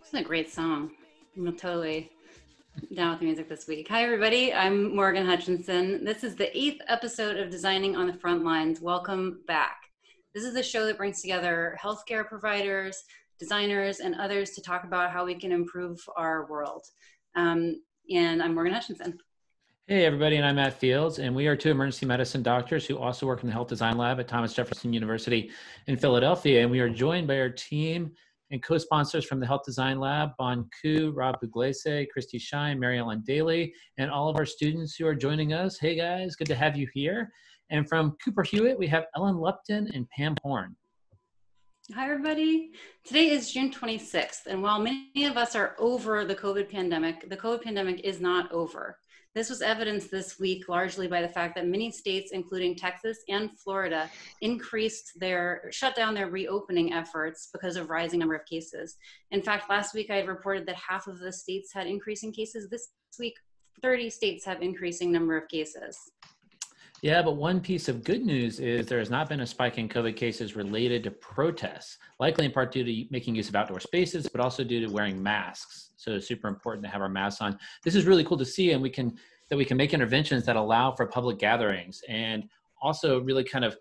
This is a great song. I'm totally down with the music this week. Hi, everybody. I'm Morgan Hutchinson. This is the 8th episode of Designing on the Front Lines. Welcome back. This is the show that brings together healthcare providers, designers, and others to talk about how we can improve our world. And I'm Morgan Hutchinson. Hey, everybody, and I'm Matt Fields, and we are two emergency medicine doctors who also work in the Health Design Lab at Thomas Jefferson University in Philadelphia, and we are joined by our team and co-sponsors from the Health Design Lab, Bon Ku, Rob Buglese, Christy Schein, Mary Ellen Daly, and all of our students who are joining us. Hey, guys, good to have you here. And from Cooper Hewitt, we have Ellen Lupton and Pam Horn. Hi, everybody. Today is June 26th, and while many of us are over the COVID pandemic is not over. This was evidenced this week largely by the fact that many states, including Texas and Florida, shut down their reopening efforts because of rising number of cases. In fact, last week I had reported that half of the states had increasing cases. This week, 30 states have increasing number of cases. Yeah, but one piece of good news is there has not been a spike in COVID cases related to protests, likely in part due to making use of outdoor spaces, but also due to wearing masks. So it's super important to have our masks on. This is really cool to see, and we can make interventions that allow for public gatherings, and also really kind of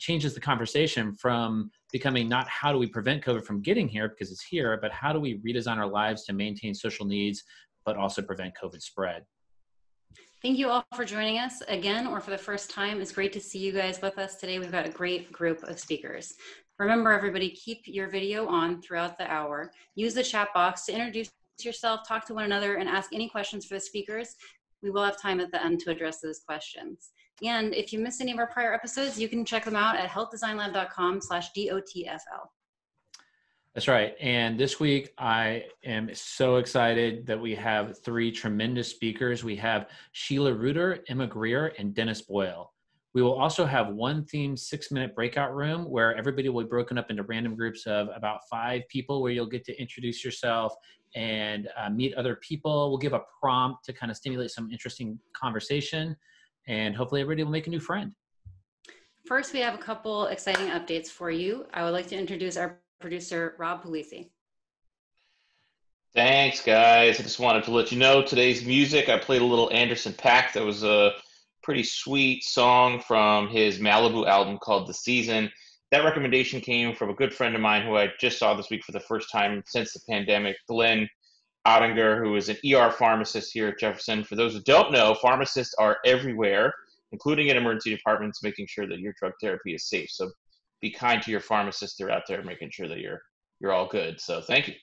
changes the conversation from becoming not how do we prevent COVID from getting here, because it's here, but how do we redesign our lives to maintain social needs, but also prevent COVID spread. Thank you all for joining us again, or for the first time. It's great to see you guys with us today. We've got a great group of speakers. Remember, everybody, keep your video on throughout the hour. Use the chat box to introduce yourself, talk to one another, and ask any questions for the speakers. We will have time at the end to address those questions. And if you missed any of our prior episodes, you can check them out at healthdesignlab.com/DOTFL. That's right. And this week, I am so excited that we have three tremendous speakers. We have Sheila Ruder, Emma Greer, and Dennis Boyle. We will also have one themed 6-minute breakout room where everybody will be broken up into random groups of about 5 people, where you'll get to introduce yourself and meet other people. We'll give a prompt to kind of stimulate some interesting conversation, and hopefully everybody will make a new friend. First, we have a couple exciting updates for you. I would like to introduce our producer, Rob Buglese. Thanks, guys. I just wanted to let you know today's music. I played a little Anderson .Paak. That was a pretty sweet song from his Malibu album called The Season. That recommendation came from a good friend of mine who I just saw this week for the first time since the pandemic, Glenn Ottinger, who is an ER pharmacist here at Jefferson. For those who don't know, pharmacists are everywhere, including in emergency departments, making sure that your drug therapy is safe. So be kind to your pharmacist. They're out there making sure that you're all good. So thank you.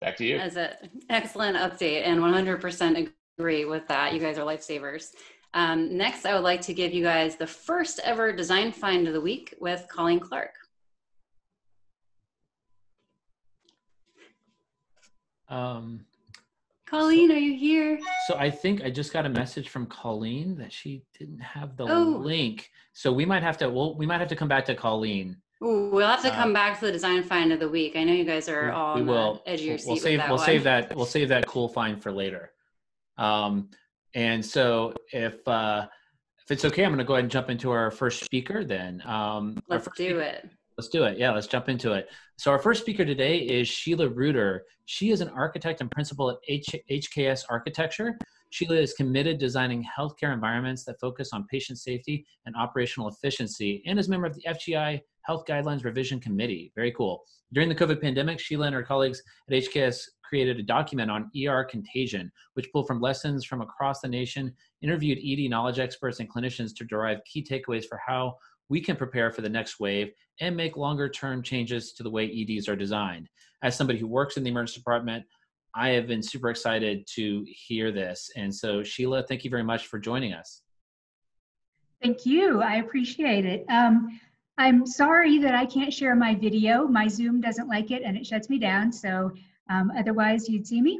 Back to you. That's an excellent update, and 100% agree with that. You guys are lifesavers. Next, I would like to give you guys the first ever design find of the week with Colleen Clark. Colleen, are you here? So I think I just got a message from Colleen that she didn't have the link. So we might have to come back to Colleen. Ooh, we'll have to come back to the design find of the week. I know you guys are all on the edge of your seat. We'll save that cool find for later. And so if it's okay, I'm going to go ahead and jump into our first speaker then. Let's do it. Yeah, let's jump into it. So our first speaker today is Sheila Ruder. She is an architect and principal at HKS Architecture. Sheila is committed to designing healthcare environments that focus on patient safety and operational efficiency, and is a member of the FGI Health Guidelines Revision Committee. Very cool. During the COVID pandemic, Sheila and her colleagues at HKS created a document on ER contagion, which pulled from lessons from across the nation, interviewed ED knowledge experts and clinicians to derive key takeaways for how we can prepare for the next wave and make longer-term changes to the way EDs are designed. As somebody who works in the emergency department, I have been super excited to hear this. And so, Sheila, thank you very much for joining us. Thank you. I appreciate it. I'm sorry that I can't share my video. My Zoom doesn't like it, and it shuts me down. So otherwise, you'd see me.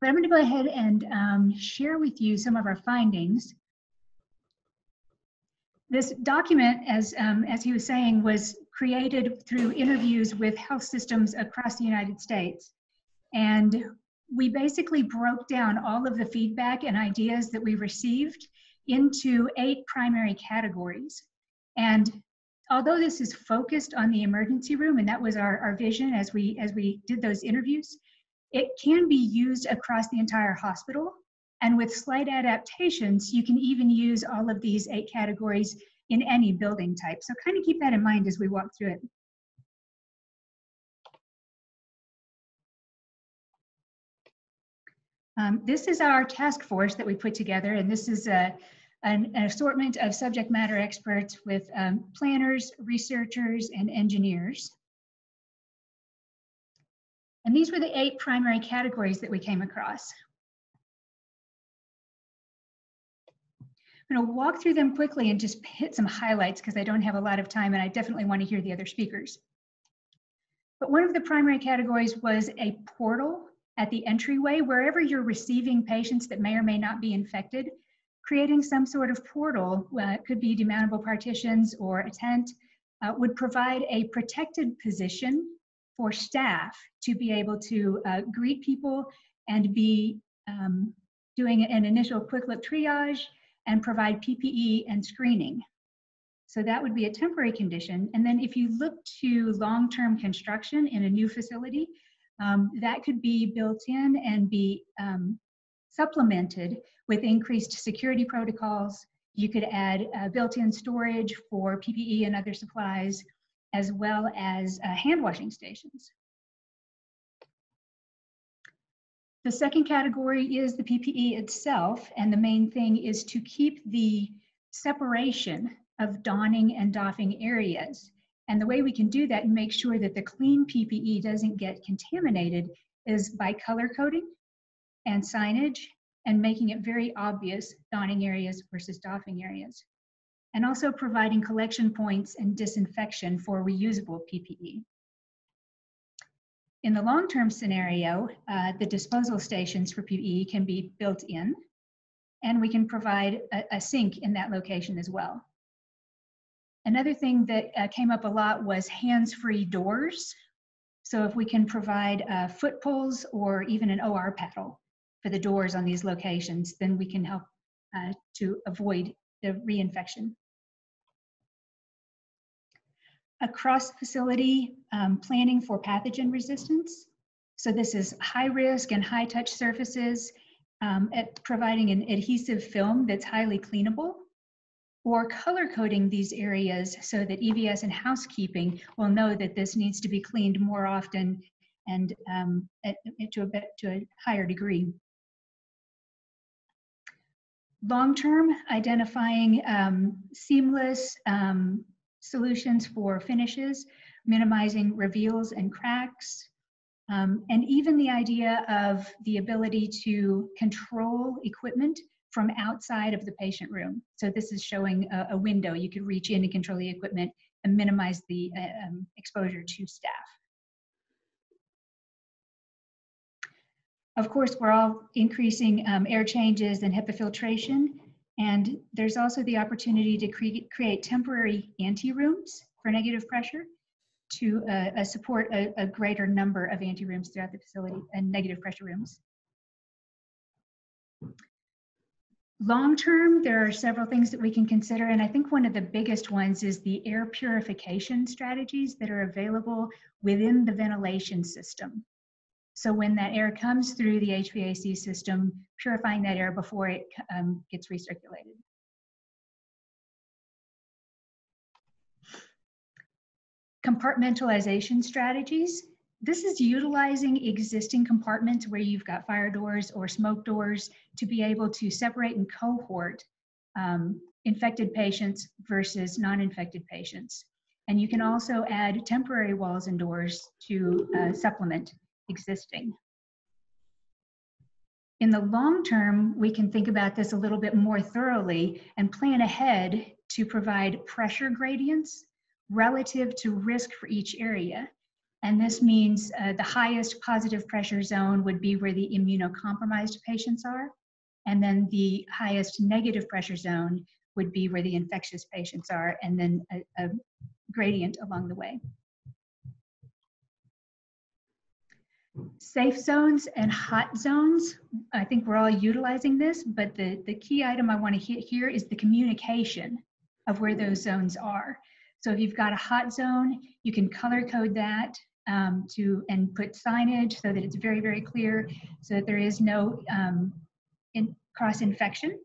But I'm going to go ahead and share with you some of our findings. This document, as he was saying, was created through interviews with health systems across the United States. And we basically broke down all of the feedback and ideas that we received into 8 primary categories. And although this is focused on the emergency room, and that was our vision as we did those interviews, it can be used across the entire hospital. And with slight adaptations, you can even use all of these 8 categories in any building type. So kind of keep that in mind as we walk through it. This is our task force that we put together, and this is an assortment of subject matter experts with planners, researchers, and engineers. And these were the 8 primary categories that we came across. I'm going to walk through them quickly and just hit some highlights because I don't have a lot of time and I definitely want to hear the other speakers. But one of the primary categories was a portal at the entryway, wherever you're receiving patients that may or may not be infected, creating some sort of portal, could be demountable partitions or a tent, would provide a protected position for staff to be able to greet people and be doing an initial quick look triage and provide PPE and screening. So that would be a temporary condition. And then if you look to long-term construction in a new facility, that could be built in and be supplemented with increased security protocols. You could add built-in storage for PPE and other supplies, as well as hand washing stations. The second category is the PPE itself, and the main thing is to keep the separation of donning and doffing areas. And the way we can do that and make sure that the clean PPE doesn't get contaminated is by color coding and signage and making it very obvious donning areas versus doffing areas. And also providing collection points and disinfection for reusable PPE. In the long-term scenario, the disposal stations for PPE can be built in, and we can provide a sink in that location as well. Another thing that came up a lot was hands-free doors. So if we can provide foot poles or even an OR paddle for the doors on these locations, then we can help to avoid the reinfection. Across facility, planning for pathogen resistance. So this is high risk and high touch surfaces, at providing an adhesive film that's highly cleanable, or color coding these areas so that EVS and housekeeping will know that this needs to be cleaned more often and to a higher degree. Long-term, identifying seamless solutions for finishes, minimizing reveals and cracks, and even the idea of the ability to control equipment from outside of the patient room. So this is showing a window. You could reach in and control the equipment and minimize the exposure to staff. Of course, we're all increasing air changes and HEPA filtration, and there's also the opportunity to create temporary anti-rooms for negative pressure to support a greater number of anti-rooms throughout the facility and negative pressure rooms. Long-term, there are several things that we can consider, and I think one of the biggest ones is the air purification strategies that are available within the ventilation system. So when that air comes through the HVAC system, purifying that air before it gets recirculated. Compartmentalization strategies. This is utilizing existing compartments where you've got fire doors or smoke doors to be able to separate and cohort infected patients versus non-infected patients. And you can also add temporary walls and doors to supplement existing. In the long term, we can think about this a little bit more thoroughly and plan ahead to provide pressure gradients relative to risk for each area. And this means the highest positive pressure zone would be where the immunocompromised patients are, and then the highest negative pressure zone would be where the infectious patients are, and then a gradient along the way. Safe zones and hot zones. I think we're all utilizing this, but the key item I want to hit here is the communication of where those zones are. So if you've got a hot zone, you can color code that and put signage so that it's very, very clear so that there is no cross-infection.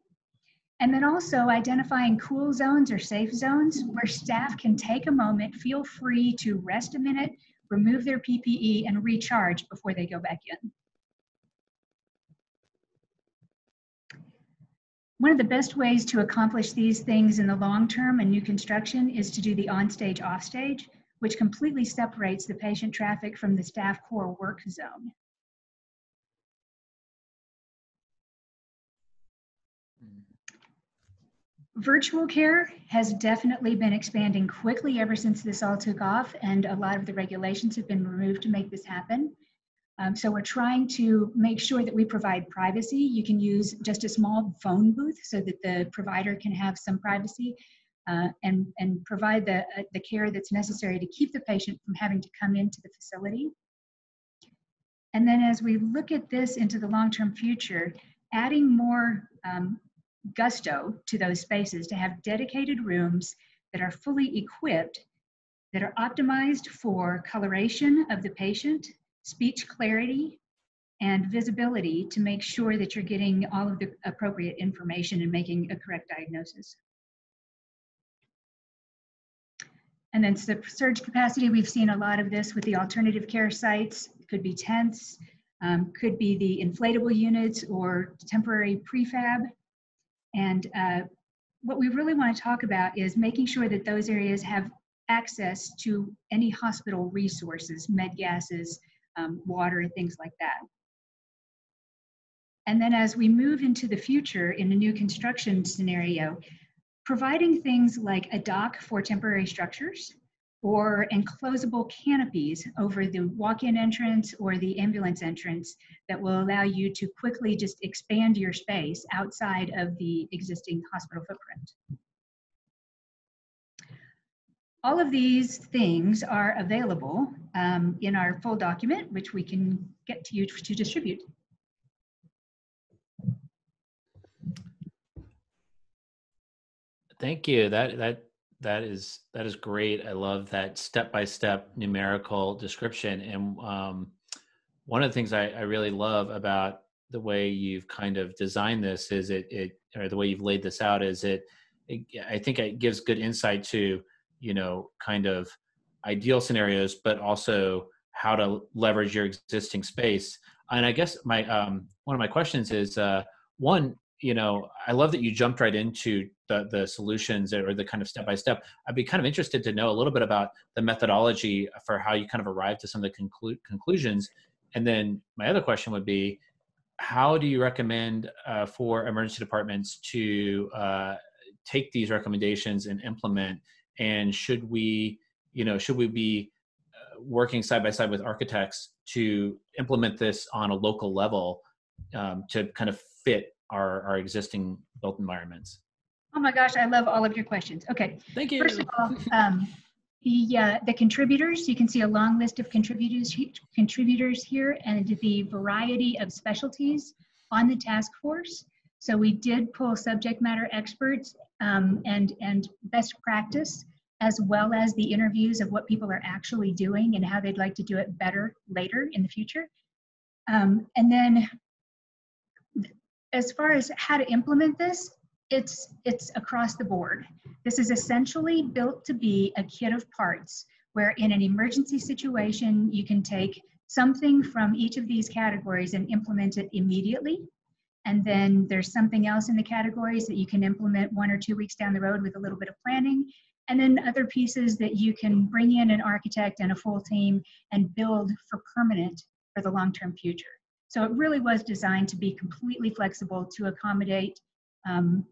And then also identifying cool zones or safe zones where staff can take a moment, feel free to rest a minute, remove their PPE, and recharge before they go back in. One of the best ways to accomplish these things in the long term in new construction is to do the on-stage, off-stage, which completely separates the patient traffic from the staff core work zone. Virtual care has definitely been expanding quickly ever since this all took off, and a lot of the regulations have been removed to make this happen. So we're trying to make sure that we provide privacy. You can use just a small phone booth so that the provider can have some privacy and provide the care that's necessary to keep the patient from having to come into the facility. And then as we look at this into the long-term future, adding more gusto to those spaces to have dedicated rooms that are fully equipped, that are optimized for coloration of the patient, speech clarity, and visibility to make sure that you're getting all of the appropriate information and making a correct diagnosis. And then surge capacity, we've seen a lot of this with the alternative care sites. It could be tents, could be the inflatable units or temporary prefab. And what we really want to talk about is making sure that those areas have access to any hospital resources, med gases, water, and things like that. And then as we move into the future in a new construction scenario, providing things like a dock for temporary structures or enclosable canopies over the walk-in entrance or the ambulance entrance that will allow you to quickly just expand your space outside of the existing hospital footprint. All of these things are available in our full document, which we can get to you to distribute. Thank you. That is great. I love that step-by-step numerical description. And one of the things I really love about the way you've kind of designed this is or the way you've laid this out is I think it gives good insight to, you know, kind of ideal scenarios, but also how to leverage your existing space. And I guess my, one of my questions is one, you know, I love that you jumped right into the solutions or the kind of step-by-step. I'd be kind of interested to know a little bit about the methodology for how you kind of arrived to some of the conclusions. And then my other question would be, how do you recommend for emergency departments to take these recommendations and implement? And should we be working side-by-side with architects to implement this on a local level to kind of fit our existing built environments? Oh my gosh, I love all of your questions. Okay. Thank you. First of all, the contributors, you can see a long list of contributors here and the variety of specialties on the task force. So we did pull subject matter experts and best practice, as well as the interviews of what people are actually doing and how they'd like to do it better later in the future. And then as far as how to implement this, it's across the board. This is essentially built to be a kit of parts where in an emergency situation, you can take something from each of these categories and implement it immediately. And then there's something else in the categories that you can implement 1 or 2 weeks down the road with a little bit of planning. And then other pieces that you can bring in an architect and a full team and build for permanent for the long-term future. So it really was designed to be completely flexible to accommodate on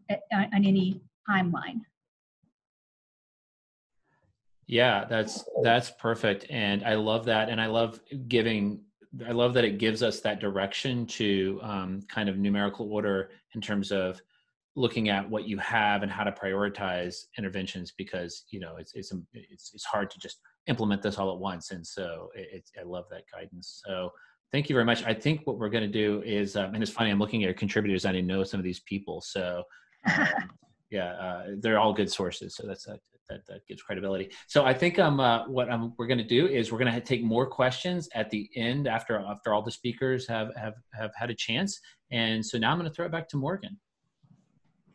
any timeline. Yeah, that's perfect. And I love that. And I love that it gives us that direction to kind of numerical order in terms of looking at what you have and how to prioritize interventions, because, you know, it's hard to just implement this all at once. And so I love that guidance. So thank you very much. I think what we're going to do is, and it's funny, I'm looking at contributors. I didn't know some of these people. So yeah, they're all good sources. So that's that gives credibility. So I think we're going to do is we're going to take more questions at the end after all the speakers have had a chance. And so now I'm going to throw it back to Morgan.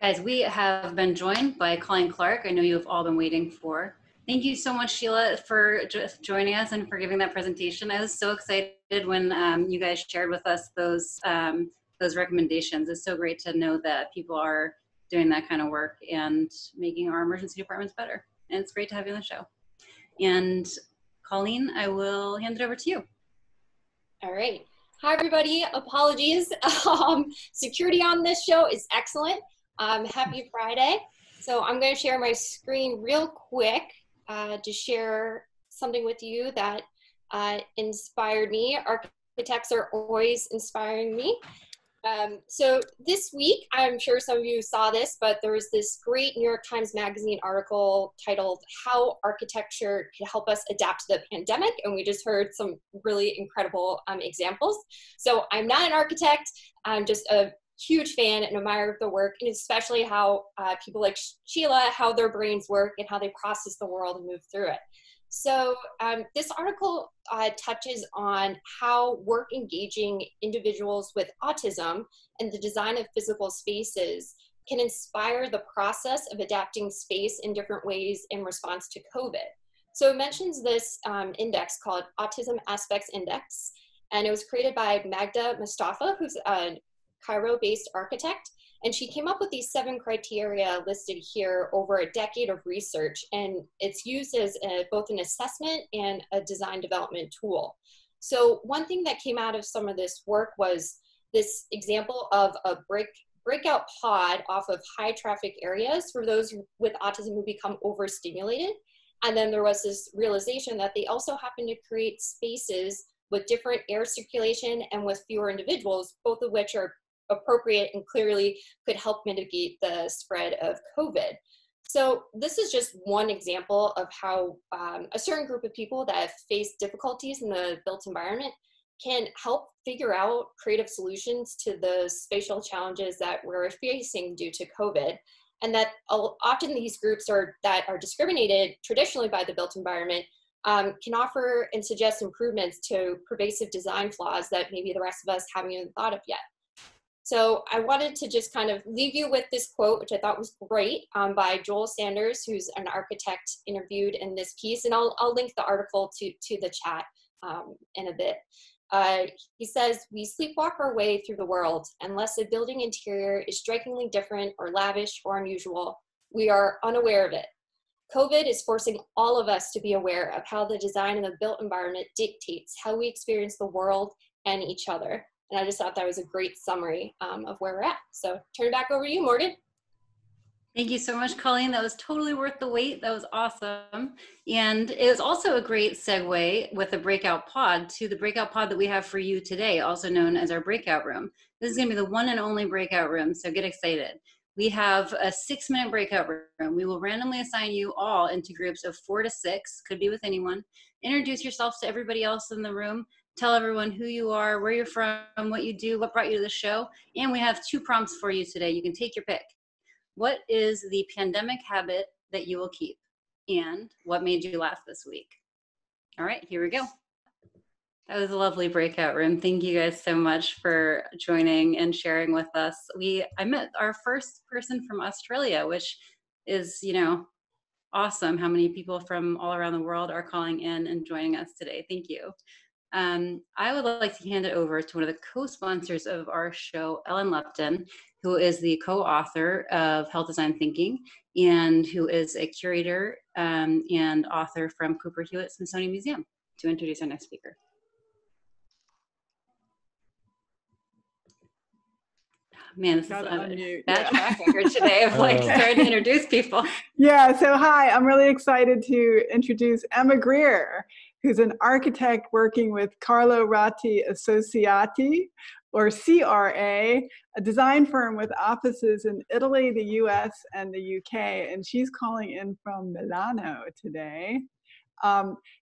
Guys, we have been joined by Colleen Clark. I know you've all been waiting for. Thank you so much, Sheila, for just joining us and for giving that presentation. I was so excited when you guys shared with us those recommendations. It's so great to know that people are doing that kind of work and making our emergency departments better. And it's great to have you on the show. And Colleen, I will hand it over to you. All right. Hi, everybody. Apologies. Security on this show is excellent. Happy Friday. So I'm going to share my screen real quick to share something with you that inspired me. Architects are always inspiring me. So this week, I'm sure some of you saw this, but there was this great New York Times Magazine article titled "How Architecture Could Help Us Adapt to the Pandemic," and we just heard some really incredible examples. So I'm not an architect, I'm just a huge fan and admirer of the work, and especially how people like Sheila, how their brains work and how they process the world and move through it. So this article touches on how work engaging individuals with autism and the design of physical spaces can inspire the process of adapting space in different ways in response to COVID. So it mentions this index called Autism Aspects Index, and it was created by Magda Mustafa, who's a Cairo-based architect, and she came up with these 7 criteria listed here over a decade of research, and it's used as both an assessment and a design development tool. So one thing that came out of some of this work was this example of a breakout pod off of high traffic areas for those with autism who become overstimulated. And then there was this realization that they also happen to create spaces with different air circulation and with fewer individuals, both of which are appropriate and clearly could help mitigate the spread of COVID. So this is just one example of how a certain group of people that have faced difficulties in the built environment can help figure out creative solutions to the spatial challenges that we're facing due to COVID. And that often these groups that are discriminated traditionally by the built environment can offer and suggest improvements to pervasive design flaws that maybe the rest of us haven't even thought of yet. So I wanted to just kind of leave you with this quote, which I thought was great, by Joel Sanders, who's an architect interviewed in this piece. And I'll link the article to the chat in a bit. He says, "We sleepwalk our way through the world. Unless a building interior is strikingly different or lavish or unusual, we are unaware of it. COVID is forcing all of us to be aware of how the design of the built environment dictates how we experience the world and each other." And I just thought that was a great summary of where we're at. So turn it back over to you, Morgan. Thank you so much, Colleen. That was totally worth the wait. That was awesome. And it was also a great segue with the breakout pod to the breakout pod that we have for you today, also known as our breakout room. This is going to be the one and only breakout room, so get excited. We have a 6-minute breakout room. We will randomly assign you all into groups of 4 to 6, could be with anyone. Introduce yourself to everybody else in the room. Tell everyone who you are, where you're from, what you do, what brought you to the show. And we have 2 prompts for you today. You can take your pick. What is the pandemic habit that you will keep? And what made you laugh this week? All right, here we go. That was a lovely breakout room. Thank you guys so much for joining and sharing with us. I met our first person from Australia, which is, you know, awesome how many people from all around the world are calling in and joining us today. Thank you. I would like to hand it over to one of the co-sponsors of our show, Ellen Lupton, who is the co-author of Health Design Thinking and who is a curator and author from Cooper Hewitt Smithsonian Museum, to introduce our next speaker. Man, this is a bad track record today of like trying to introduce people. Yeah, so hi, I'm really excited to introduce Emma Greer, who's an architect working with Carlo Ratti Associati, or CRA, a design firm with offices in Italy, the US, and the UK. And she's calling in from Milano today.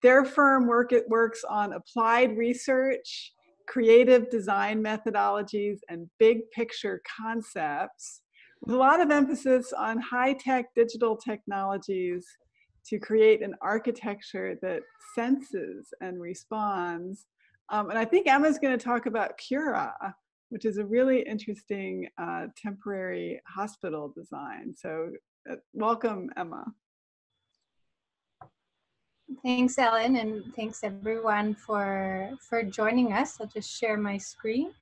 Their firm works on applied research, creative design methodologies, and big picture concepts, with a lot of emphasis on high-tech digital technologies to create an architecture that senses and responds. And I think Emma's going to talk about Cura, which is a really interesting temporary hospital design. So welcome, Emma. Thanks, Ellen, and thanks everyone for joining us. I'll just share my screen.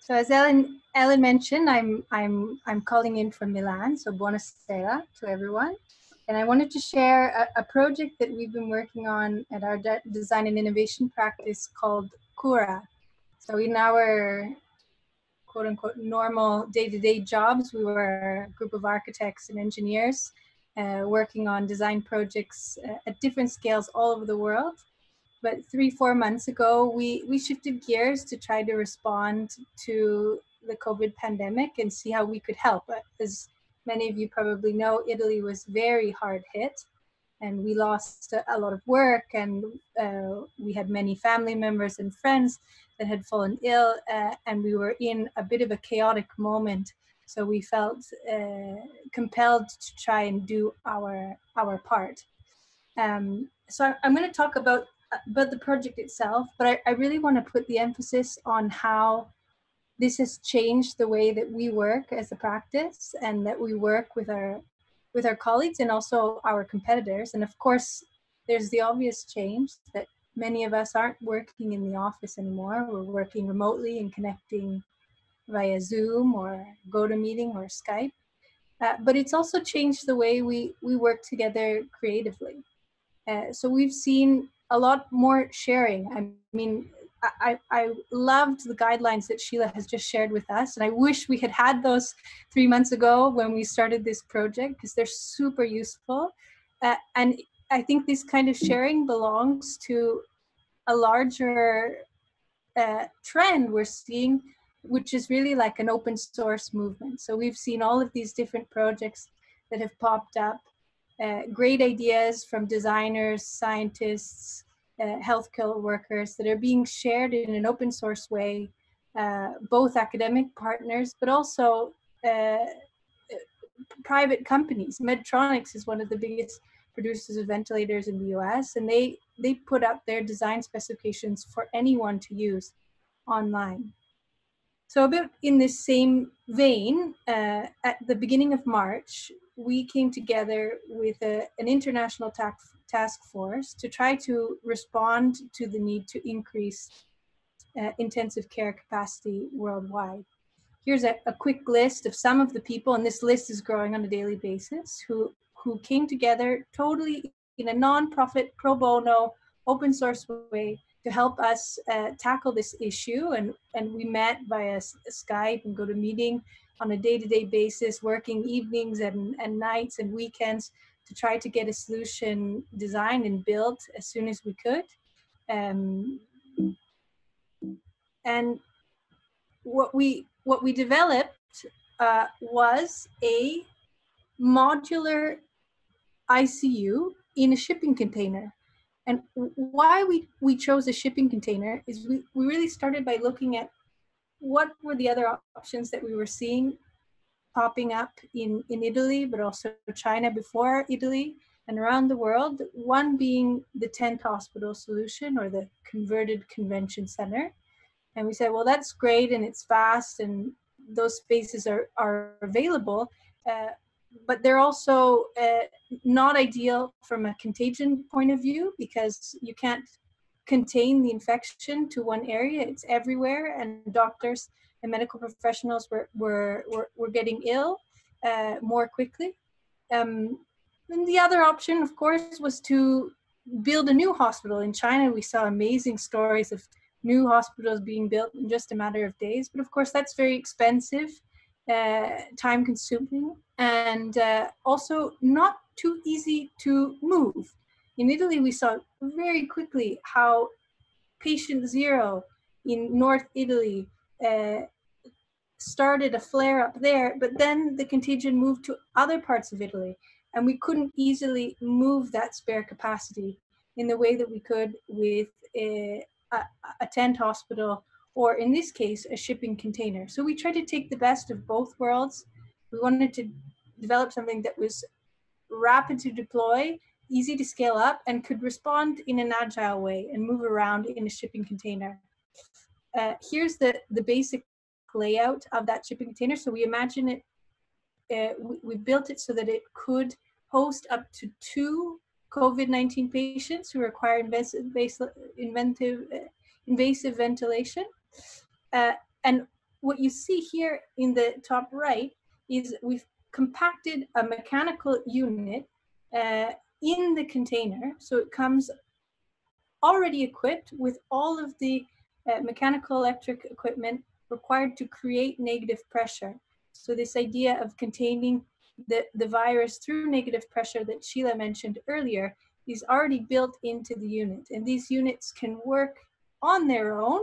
So as Ellen mentioned, I'm calling in from Milan, so buonasera to everyone. And I wanted to share a project that we've been working on at our design and innovation practice called Cura. So in our quote unquote normal day-to-day jobs, we were a group of architects and engineers working on design projects at different scales all over the world. But 3-4 months ago, we shifted gears to try to respond to the COVID pandemic and see how we could help. As many of you probably know, Italy was very hard hit, and we lost a lot of work, and we had many family members and friends that had fallen ill, and we were in a bit of a chaotic moment. So we felt compelled to try and do our part. So I'm going to talk about the project itself, but I really want to put the emphasis on how this has changed the way that we work as a practice and that we work with our colleagues and also our competitors. And of course, there's the obvious change that many of us aren't working in the office anymore. We're working remotely and connecting via Zoom or GoToMeeting or Skype. But it's also changed the way we work together creatively. So we've seen a lot more sharing. I mean, I loved the guidelines that Sheila has just shared with us, and I wish we had had those 3 months ago when we started this project, because they're super useful. And I think this kind of sharing belongs to a larger trend we're seeing, which is really like an open source movement. So we've seen all of these different projects that have popped up. Great ideas from designers, scientists, healthcare workers that are being shared in an open source way, both academic partners, but also private companies. Medtronic is one of the biggest producers of ventilators in the US, and they put up their design specifications for anyone to use online. So a bit in this same vein, at the beginning of March, we came together with an international task force to try to respond to the need to increase intensive care capacity worldwide. Here's a quick list of some of the people, and this list is growing on a daily basis, who came together totally in a non-profit, pro bono, open source way to help us tackle this issue. And we met via Skype and GoToMeeting on a day-to-day basis, working evenings and nights and weekends to try to get a solution designed and built as soon as we could. And what we developed was a modular ICU in a shipping container. And why we chose a shipping container is we really started by looking at what were the other options that we were seeing popping up in Italy, but also China before Italy and around the world. One being the tent hospital solution or the converted convention center. And we said, well, that's great and it's fast and those spaces are available, but they're also not ideal from a contagion point of view, because you can't contain the infection to one area. It's everywhere, and doctors and medical professionals were getting ill more quickly. And the other option, of course, was to build a new hospital. In China, we saw amazing stories of new hospitals being built in just a matter of days. But of course, that's very expensive, time consuming, and also not too easy to move. In Italy, we saw very quickly how patient 0 in North Italy started a flare up there, but then the contagion moved to other parts of Italy, and we couldn't easily move that spare capacity in the way that we could with a tent hospital or in this case, a shipping container. So we tried to take the best of both worlds. We wanted to develop something that was rapid to deploy, easy to scale up, and could respond in an agile way and move around in a shipping container. Here's the basic layout of that shipping container. So we imagine it, we built it so that it could host up to 2 COVID-19 patients who require invasive ventilation. And what you see here in the top right is we've compacted a mechanical unit in the container. So it comes already equipped with all of the mechanical electric equipment required to create negative pressure. So this idea of containing the virus through negative pressure that Sheila mentioned earlier is already built into the unit. And these units can work on their own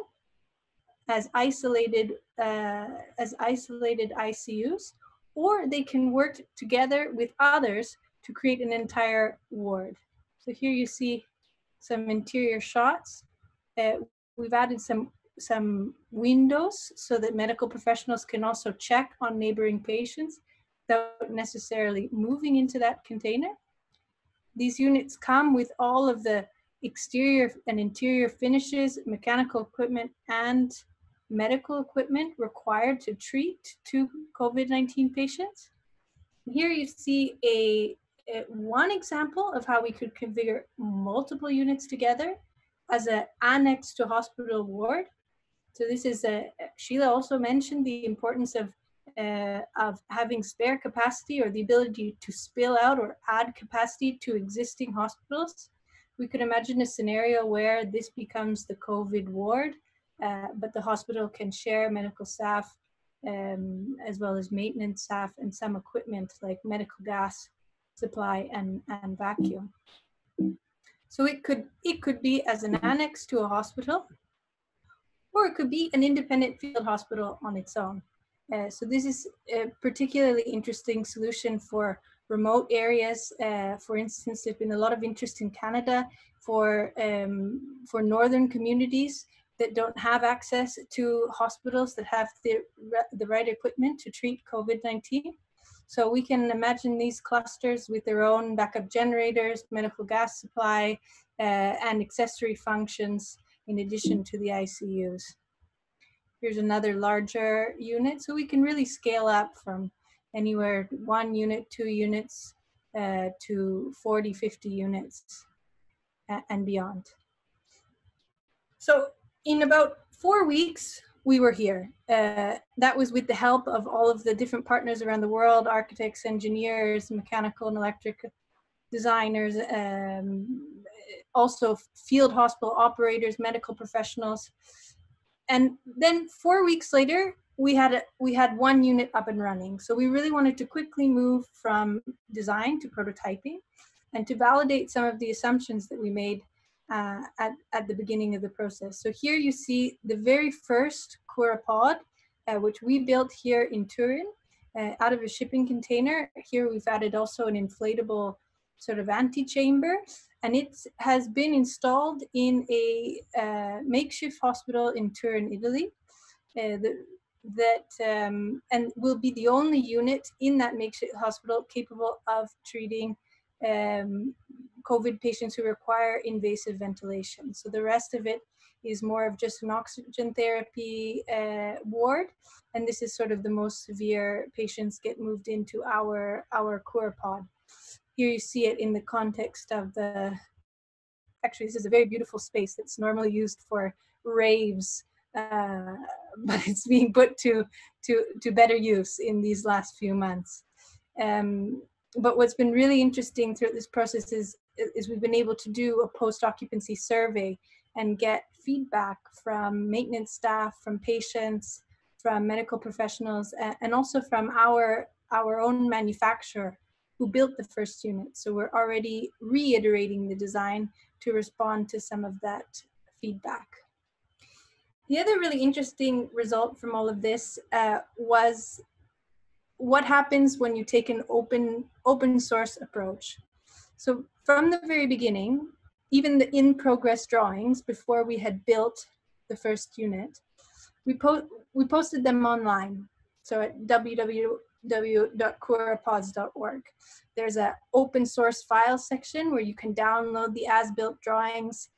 as isolated ICUs, or they can work together with others to create an entire ward. So here you see some interior shots. We've added some windows so that medical professionals can also check on neighboring patients without necessarily moving into that container. These units come with all of the exterior and interior finishes, mechanical equipment, and medical equipment required to treat 2 COVID-19 patients. Here you see one example of how we could configure multiple units together as an annex to hospital ward. So this is, Sheila also mentioned the importance of having spare capacity or the ability to spill out or add capacity to existing hospitals. We could imagine a scenario where this becomes the COVID ward, but the hospital can share medical staff as well as maintenance staff and some equipment like medical gas supply and vacuum. So it could be as an annex to a hospital, or it could be an independent field hospital on its own. So this is a particularly interesting solution for remote areas. For instance, there's been a lot of interest in Canada for northern communities that don't have access to hospitals that have the right equipment to treat COVID-19. So we can imagine these clusters with their own backup generators, medical gas supply, and accessory functions in addition to the ICUs. Here's another larger unit. So we can really scale up from anywhere 1 unit, 2 units, to 40, 50 units and beyond. So in about 4 weeks, we were here. That was with the help of all of the different partners around the world, architects, engineers, mechanical and electric designers, also field hospital operators, medical professionals. And then 4 weeks later, we had 1 unit up and running. So we really wanted to quickly move from design to prototyping and to validate some of the assumptions that we made at the beginning of the process. So here you see the very first Cura pod, which we built here in Turin out of a shipping container. Here we've added also an inflatable sort of antechamber, and it has been installed in a makeshift hospital in Turin, Italy, and will be the only unit in that makeshift hospital capable of treating COVID patients who require invasive ventilation. So the rest of it is more of just an oxygen therapy ward. And this is sort of the most severe patients get moved into our Cura pod. Here you see it in the context of actually this is a very beautiful space that's normally used for raves, but it's being put to better use in these last few months. But what's been really interesting throughout this process is we've been able to do a post-occupancy survey and get feedback from maintenance staff, from patients, from medical professionals, and also from our own manufacturer who built the first unit. So we're already reiterating the design to respond to some of that feedback. The other really interesting result from all of this was what happens when you take an open source approach. So from the very beginning, even the in-progress drawings before we had built the first unit, We posted them online, so at www.curapos.org. There's an open source file section where you can download the as-built drawings,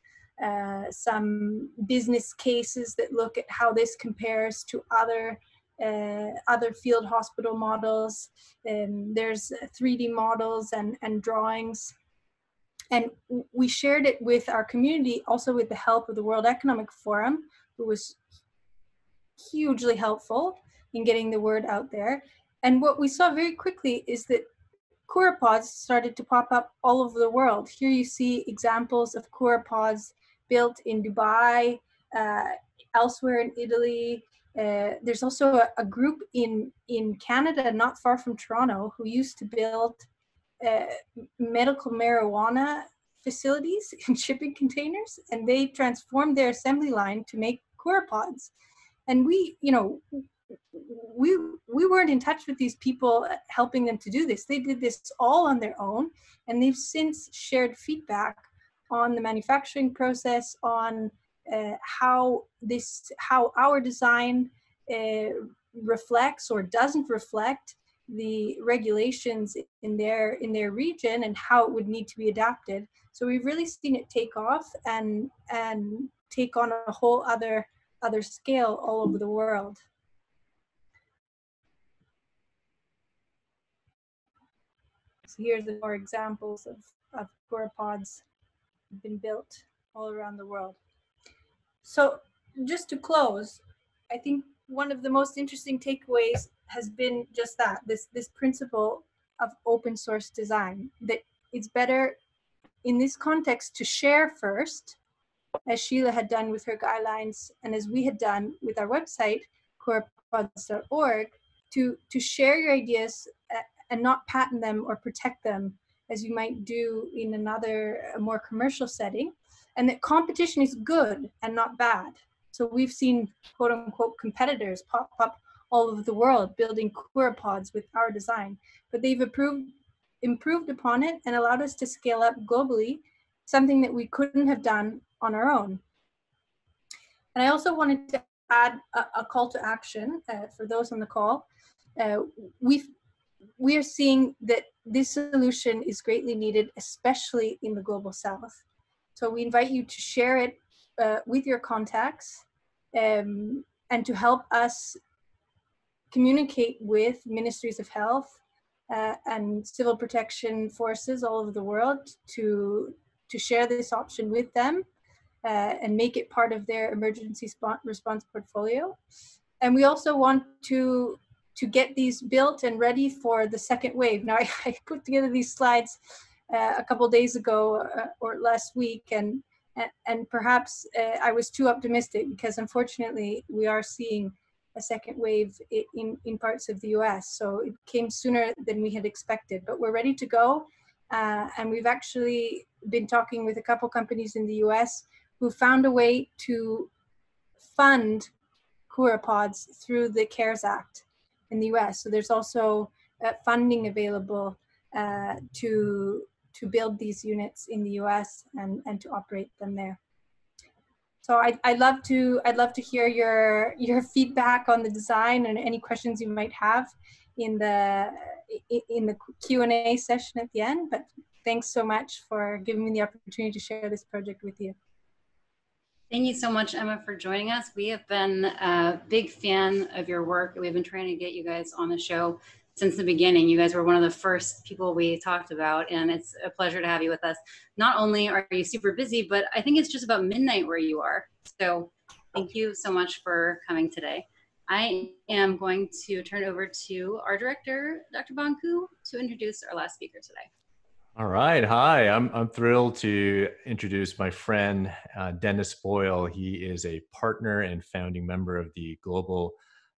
some business cases that look at how this compares to other field hospital models. There's 3D models and drawings. And we shared it with our community, also with the help of the World Economic Forum, who was hugely helpful in getting the word out there. And what we saw very quickly is that Cura pods started to pop up all over the world. Here you see examples of Cura pods built in Dubai, elsewhere in Italy. There's also a group in Canada, not far from Toronto, who used to build medical marijuana facilities in shipping containers, and they transformed their assembly line to make Cura pods. And we weren't in touch with these people helping them to do this. They did this all on their own, and they've since shared feedback on the manufacturing process, on how our design reflects or doesn't reflect the regulations in their region, and how it would need to be adapted. So we've really seen it take off and take on a whole other scale all over the world. So here's the more examples of Cura pods been built all around the world. So just to close, I think one of the most interesting takeaways has been just that, this principle of open source design, that it's better in this context to share first, as Sheila had done with her guidelines and as we had done with our website, curapods.org, to share your ideas and not patent them or protect them as you might do in another more commercial setting, and that competition is good and not bad. So we've seen quote unquote competitors pop up all over the world building Cura pods with our design, but they've improved upon it and allowed us to scale up globally, something that we couldn't have done on our own. And I also wanted to add a call to action for those on the call. We are seeing that this solution is greatly needed, especially in the global south. So we invite you to share it with your contacts and to help us communicate with ministries of health and civil protection forces all over the world to share this option with them and make it part of their emergency response portfolio. And we also want to get these built and ready for the second wave. Now, I put together these slides a couple days ago or last week, and perhaps I was too optimistic, because unfortunately we are seeing a second wave in parts of the US. So it came sooner than we had expected, but we're ready to go. And we've actually been talking with a couple companies in the US who found a way to fund Cura pods through the CARES Act in the US. So there's also funding available to build these units in the US and to operate them there. So I'd love to hear your feedback on the design and any questions you might have in the Q&A session at the end, but thanks so much for giving me the opportunity to share this project with you. Thank you so much, Emma, for joining us. We have been a big fan of your work. We've been trying to get you guys on the show since the beginning. You guys were one of the first people we talked about, and it's a pleasure to have you with us. Not only are you super busy, but I think it's just about midnight where you are. So thank you so much for coming today. I am going to turn it over to our director, Dr. Bon Ku, to introduce our last speaker today. All right. Hi, I'm thrilled to introduce my friend, Dennis Boyle. He is a partner and founding member of the global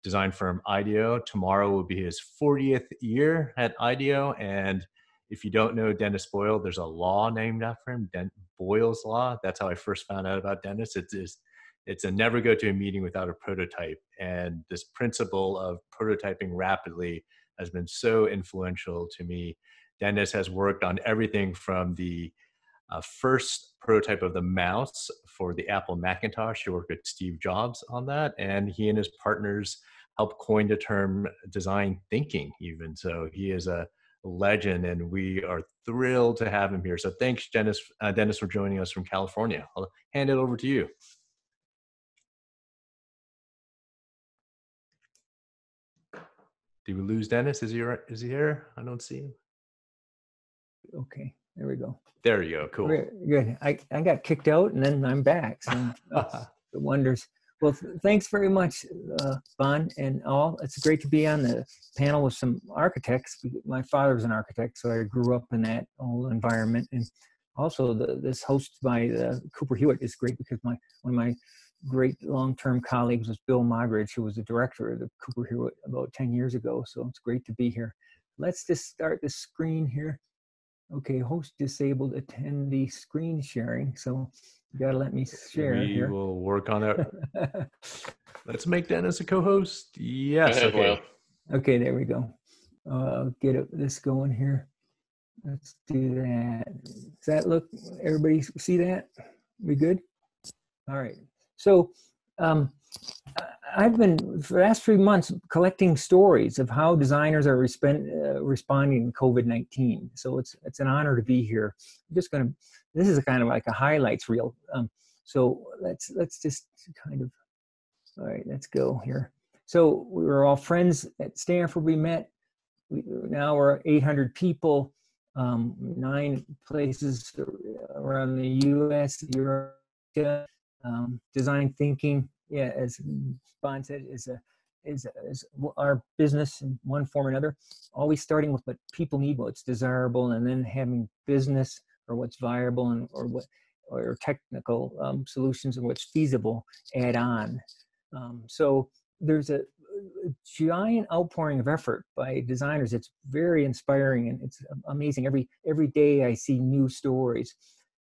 design firm IDEO. Tomorrow will be his 40th year at IDEO. And if you don't know Dennis Boyle, there's a law named after him, Boyle's Law. That's how I first found out about Dennis. It's a never go to a meeting without a prototype. And this principle of prototyping rapidly has been so influential to me. Dennis has worked on everything from the first prototype of the mouse for the Apple Macintosh. He worked with Steve Jobs on that, and he and his partners helped coin the term design thinking even. So he is a legend, and we are thrilled to have him here. So thanks, Dennis, for joining us from California. I'll hand it over to you. Did we lose Dennis? Is he here? I don't see him. Okay, there we go. There you go. Cool. Good. I got kicked out and then I'm back. So it wonders. Well, thanks very much, Bon and all. It's great to be on the panel with some architects. My father was an architect, so I grew up in that whole environment. And also, this host by Cooper Hewitt is great because one of my great long-term colleagues was Bill Mogridge, who was the director of the Cooper Hewitt about 10 years ago. So it's great to be here. Let's just start the screen here. Okay, host disabled attendee screen sharing. So you gotta let me share here. We will work on that. Let's make Dennis a co-host. Yes. Okay. Okay, there we go. Get this going here. Let's do that. Does that look, everybody see that? We good? All right. So I've been, for the last 3 months, collecting stories of how designers are responding to COVID-19. So it's an honor to be here. I'm just going to, this is kind of like a highlights reel. So let's just kind of, all right, let's go here. So we were all friends at Stanford. We met. Now we're 800 people, 9 places around the U.S., Europe. Design thinking, yeah, as Bon said, is our business in one form or another, always starting with what people need, what's desirable, and then having business or what's viable and or technical solutions and what's feasible add on. So there's a giant outpouring of effort by designers. It's very inspiring and it's amazing. Every day I see new stories.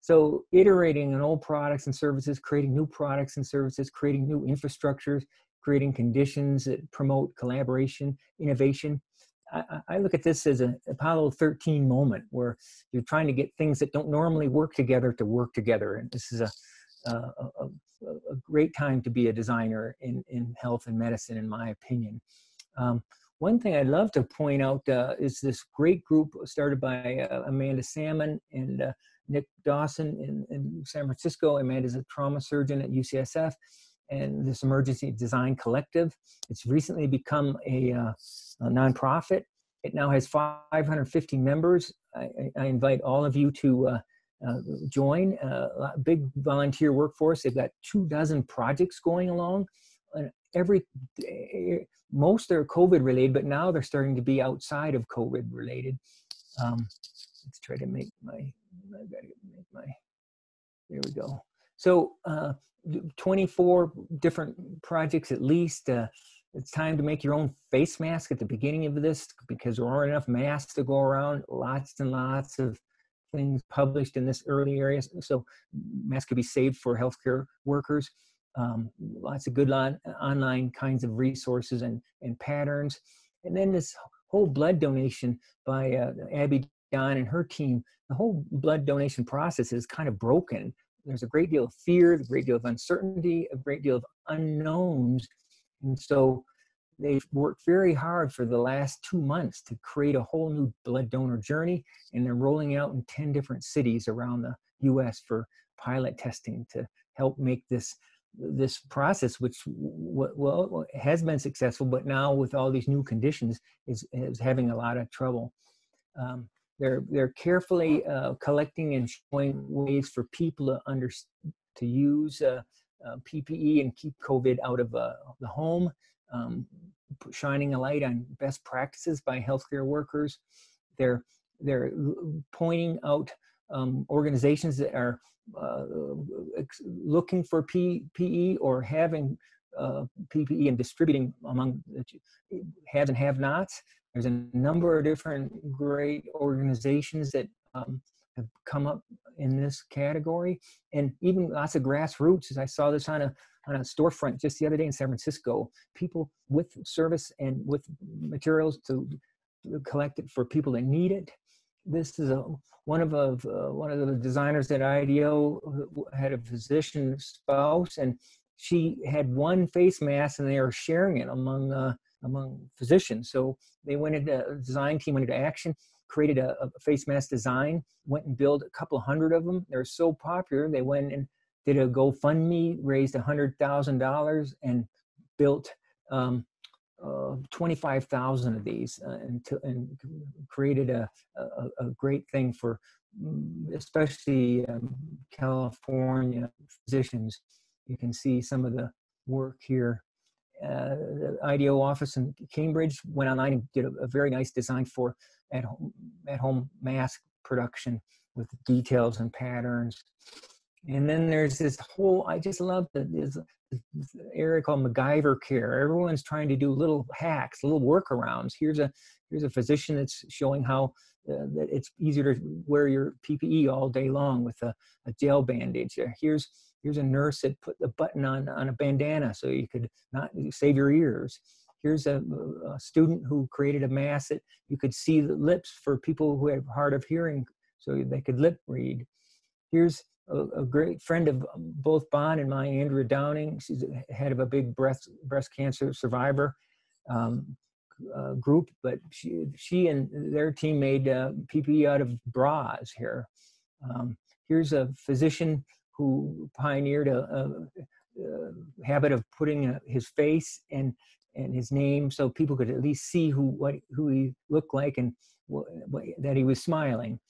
So iterating on old products and services, creating new products and services, creating new infrastructures, creating conditions that promote collaboration, innovation. I look at this as an Apollo 13 moment where you're trying to get things that don't normally work together to work together. And this is a great time to be a designer in health and medicine, in my opinion. One thing I'd love to point out is this great group started by Amanda Salmon and Nick Dawson in San Francisco. Amanda's a trauma surgeon at UCSF, and this Emergency Design Collective. It's recently become a nonprofit. It now has 550 members. I invite all of you to join. A big volunteer workforce. They've got 2 dozen projects going along. And every day, most are COVID related, but now they're starting to be outside of COVID related. Let's try to make my, I've got to make my, there we go. So 24 different projects at least. It's time to make your own face mask at the beginning of this because there aren't enough masks to go around. Lots and lots of things published in this early area. So masks could be saved for healthcare workers. Lots of good online kinds of resources and patterns. And then this whole blood donation by Abby Don and her team. The whole blood donation process is kind of broken. There's a great deal of fear, a great deal of uncertainty, a great deal of unknowns. And so they've worked very hard for the last 2 months to create a whole new blood donor journey. And they're rolling out in 10 different cities around the US for pilot testing to help make this process, which well has been successful, but now with all these new conditions is having a lot of trouble. They're carefully collecting and showing ways for people to use PPE and keep COVID out of the home, shining a light on best practices by healthcare workers. They're pointing out organizations that are looking for PPE or having PPE and distributing among the have and have nots. There's a number of different great organizations that have come up in this category, and even lots of grassroots. As I saw this on a storefront just the other day in San Francisco, people with service and with materials to collect it for people that need it. this is one of the designers at IDEO had a physician spouse, and she had one face mask, and they were sharing it among physicians. So they went into a design team, went into action, created a face mask design, went and built a couple hundred of them. They're so popular, they went and did a GoFundMe, raised $100,000, and built 25,000 of these, and created a great thing for especially California physicians. You can see some of the work here. The IDEO office in Cambridge went online and did a very nice design for at-home mask production with details and patterns. And then there's this whole, I just love this area called MacGyver Care. Everyone's trying to do little hacks, little workarounds. Here's a physician that's showing how that it's easier to wear your PPE all day long with a gel bandage. Here's a nurse that put the button on a bandana so you could not save your ears. Here's a student who created a mask that you could see the lips for people who have hard of hearing so they could lip read. Here's a great friend of both Bon and mine, Andrea Downing. She's the head of a big breast cancer survivor group, but she and their team made PPE out of bras here. Here's a physician who pioneered a habit of putting his face and his name so people could at least see who he looked like and that he was smiling.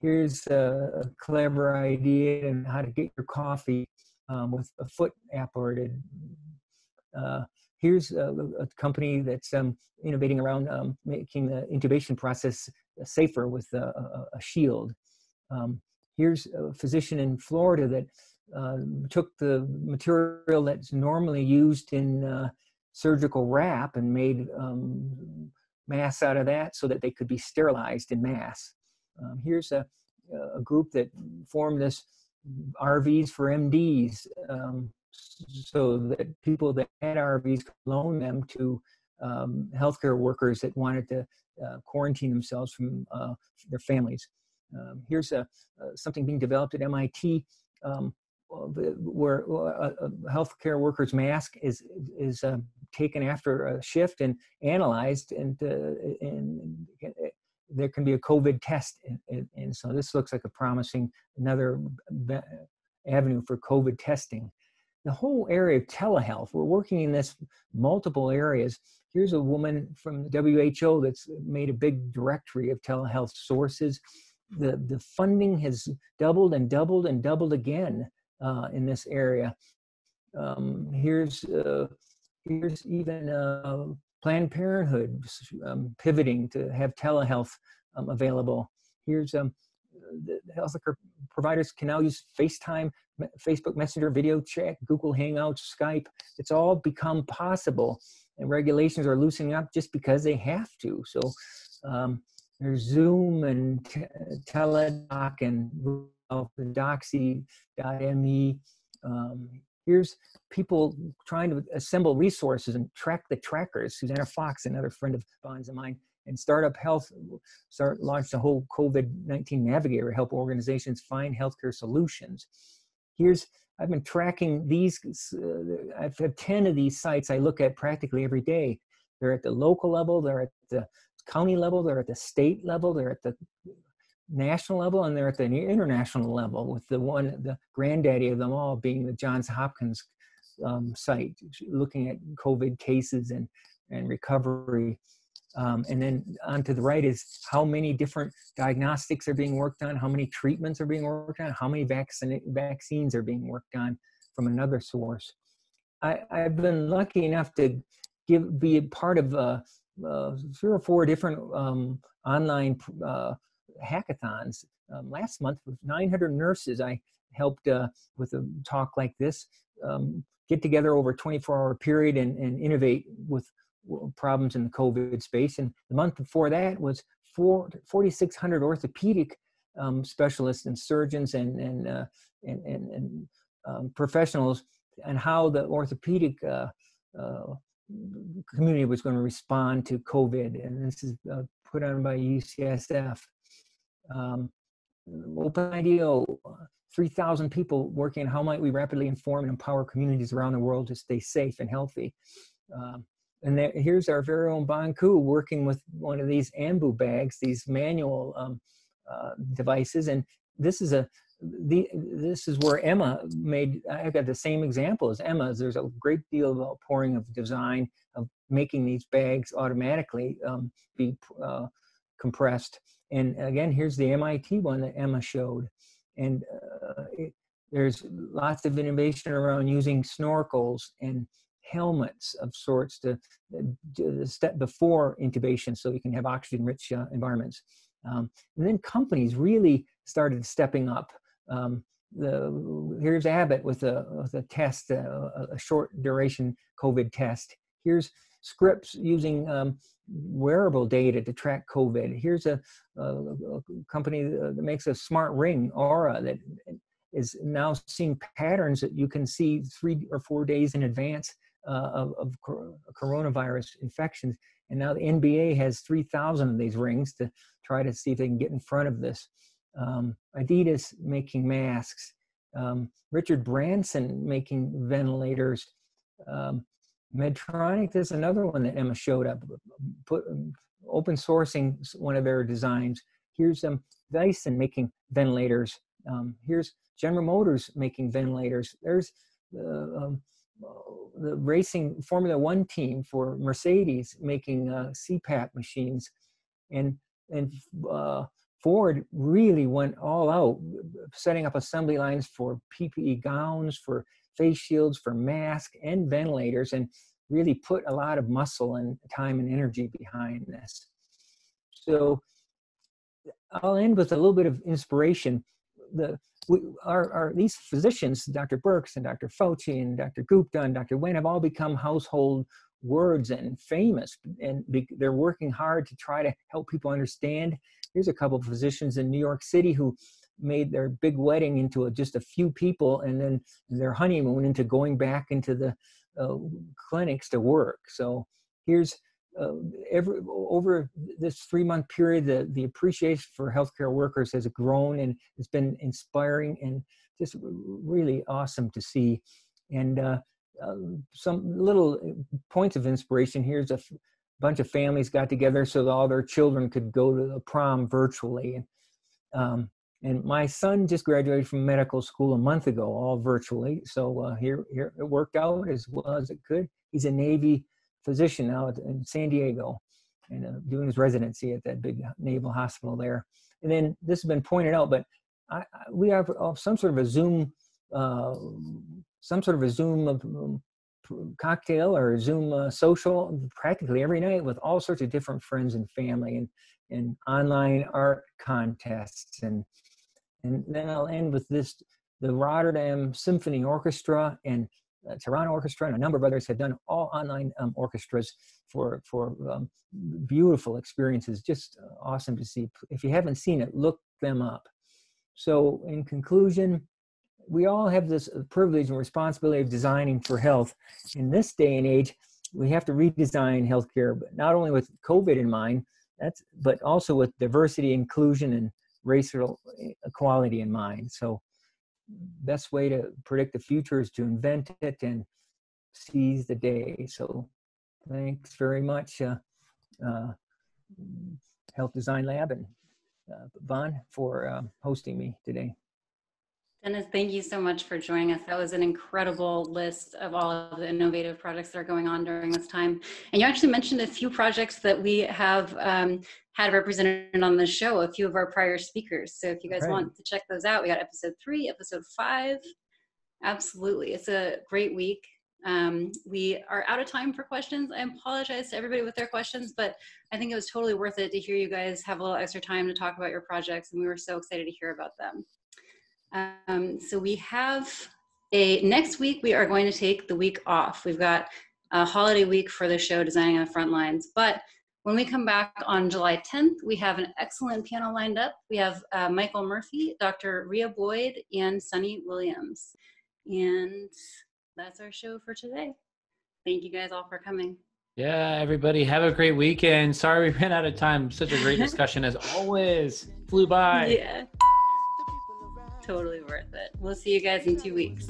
Here's a clever idea on how to get your coffee with a foot apparated. Here's a company that's innovating around making the intubation process safer with a shield. Here's a physician in Florida that took the material that's normally used in surgical wrap and made masks out of that so that they could be sterilized in mass. Here's a group that formed this RVs for MDs so that people that had RVs could loan them to healthcare workers that wanted to quarantine themselves from their families. Here's something being developed at MIT where a healthcare worker's mask is taken after a shift and analyzed, and there can be a COVID test. And so this looks like a promising another avenue for COVID testing. The whole area of telehealth, we're working in this multiple areas. Here's a woman from the WHO that's made a big directory of telehealth sources. The funding has doubled and doubled and doubled again in this area. Here's even Planned Parenthood pivoting to have telehealth available. Here's the healthcare providers can now use FaceTime, Facebook Messenger, video chat, Google Hangouts, Skype. It's all become possible, and regulations are loosening up just because they have to. So. There's Zoom and Teledoc and Doxy.me. Here's people trying to assemble resources and track the trackers. Susanna Fox, another friend of Bon's and mine, and Startup Health launched a whole COVID-19 navigator to help organizations find healthcare solutions. Here's, I've been tracking these, I've had 10 of these sites I look at practically every day. They're at the local level, they're at the county level, they're at the state level, they're at the national level, and they're at the international level, with the granddaddy of them all being the Johns Hopkins site, looking at COVID cases and recovery. And then on to the right is how many different diagnostics are being worked on, how many treatments are being worked on, how many vaccines are being worked on from another source. I've been lucky enough to be a part of 3 or 4 different online hackathons. Last month, with 900 nurses, I helped with a talk like this, get together over a 24-hour period and innovate with problems in the COVID space. And the month before that was 4,600 orthopedic specialists and surgeons and professionals, and how the orthopedic community was going to respond to COVID. And this is put on by UCSF. Open IDEO, 3,000 people working. How might we rapidly inform and empower communities around the world to stay safe and healthy? And there, here's our very own Bon Ku working with one of these AMBU bags, these manual devices. And this is a this is where Emma made. I got the same example as Emma's. There's a great deal of outpouring of design of making these bags automatically be compressed. And again, here's the MIT one that Emma showed. And there's lots of innovation around using snorkels and helmets of sorts to do the step before intubation so you can have oxygen-rich environments. And then companies really started stepping up. Here's Abbott with a test, a short duration COVID test. Here's Scripps using wearable data to track COVID. Here's a company that makes a smart ring, Aura, that is now seeing patterns that you can see 3 or 4 days in advance of coronavirus infections. And now the NBA has 3,000 of these rings to try to see if they can get in front of this. Adidas making masks. Richard Branson making ventilators. Medtronic, there's another one that Emma showed up, open sourcing one of their designs. Here's Dyson making ventilators. Here's General Motors making ventilators. There's the racing Formula One team for Mercedes making CPAP machines. And Ford really went all out, setting up assembly lines for PPE gowns, for face shields, for masks and ventilators, and really put a lot of muscle and time and energy behind this. So I'll end with a little bit of inspiration. These physicians, Dr. Birx and Dr. Fauci and Dr. Gupta and Dr. Wen, have all become household words and famous, and they're working hard to try to help people understand. Here's a couple of physicians in New York City who made their big wedding into just a few people, and then their honeymoon into going back into the clinics to work. So here's over this 3-month period, the appreciation for healthcare workers has grown, and it's been inspiring and just really awesome to see. And some little points of inspiration. Here's a bunch of families got together so that all their children could go to the prom virtually. And my son just graduated from medical school a month ago, all virtually. So here it worked out as well as it could. He's a Navy physician now in San Diego, and doing his residency at that big naval hospital there. And then this has been pointed out, but we have some sort of a Zoom cocktail or a Zoom social practically every night with all sorts of different friends and family, and online art contests. And then I'll end with this, the Rotterdam Symphony Orchestra and Toronto Orchestra and a number of others have done all online orchestras for beautiful experiences. Just awesome to see. If you haven't seen it, look them up. So in conclusion, we all have this privilege and responsibility of designing for health. In this day and age, we have to redesign healthcare, but not only with COVID in mind, but also with diversity, inclusion, and racial equality in mind. So best way to predict the future is to invent it and seize the day. So thanks very much, Health Design Lab and Bon, for hosting me today. Dennis, thank you so much for joining us. That was an incredible list of all of the innovative projects that are going on during this time. And you actually mentioned a few projects that we have had represented on the show, a few of our prior speakers. So if you guys want to check those out, we got episode 3, episode 5. Absolutely, it's a great week. We are out of time for questions. I apologize to everybody with their questions, but I think it was totally worth it to hear you guys have a little extra time to talk about your projects, and we were so excited to hear about them. So we have next week, we are going to take the week off. We've got a holiday week for the show, Designing on the Front Lines. But when we come back on July 10th, we have an excellent panel lined up. We have Michael Murphy, Dr. Rhea Boyd, and Sunny Williams. And that's our show for today. Thank you guys all for coming. Yeah, everybody, have a great weekend. Sorry we ran out of time. Such a great discussion as always. Flew by. Yeah. Totally worth it. We'll see you guys in 2 weeks.